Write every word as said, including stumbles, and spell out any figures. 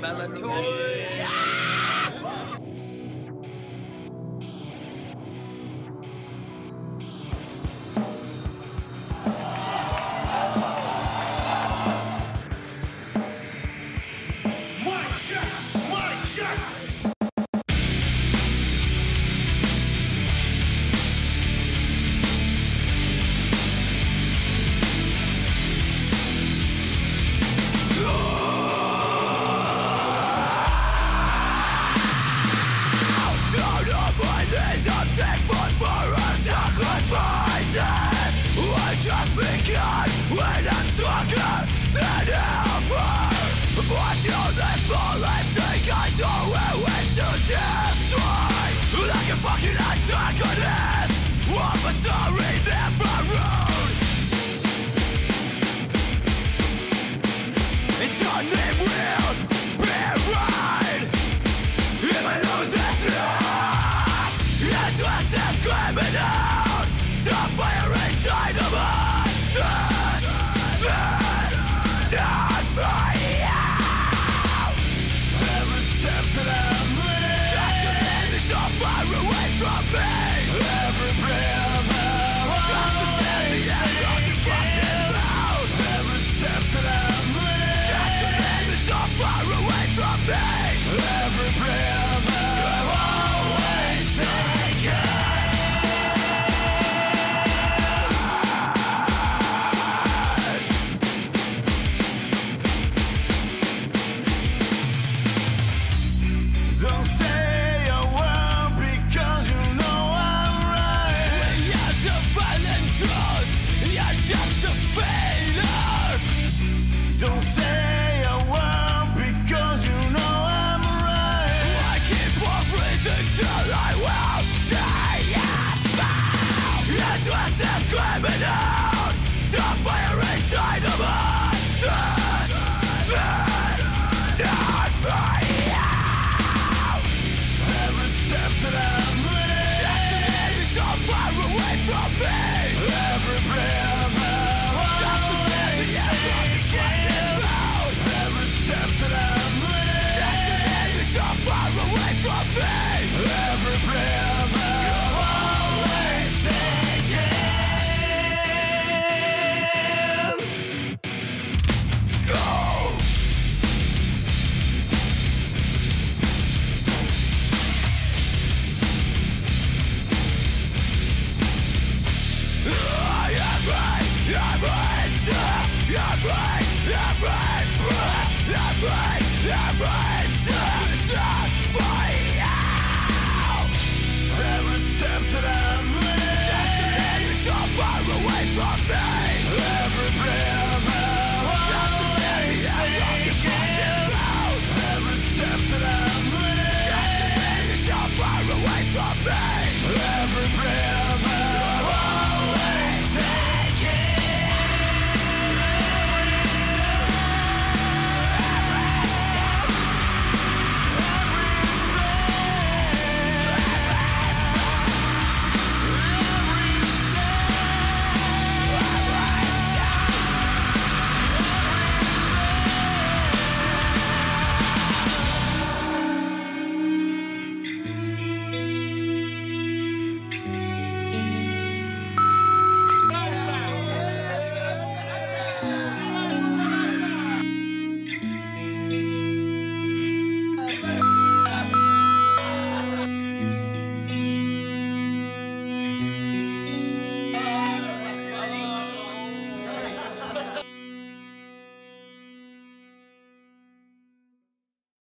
MellowToy. Ah! One shot, one shot. Right!